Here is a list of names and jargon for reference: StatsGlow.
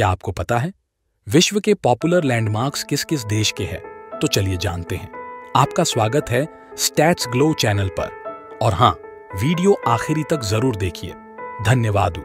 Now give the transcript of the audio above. क्या आपको पता है विश्व के पॉपुलर लैंडमार्क्स किस किस देश के हैं? तो चलिए जानते हैं। आपका स्वागत है स्टैट्स ग्लो चैनल पर, और हाँ, वीडियो आखिरी तक जरूर देखिए। धन्यवाद।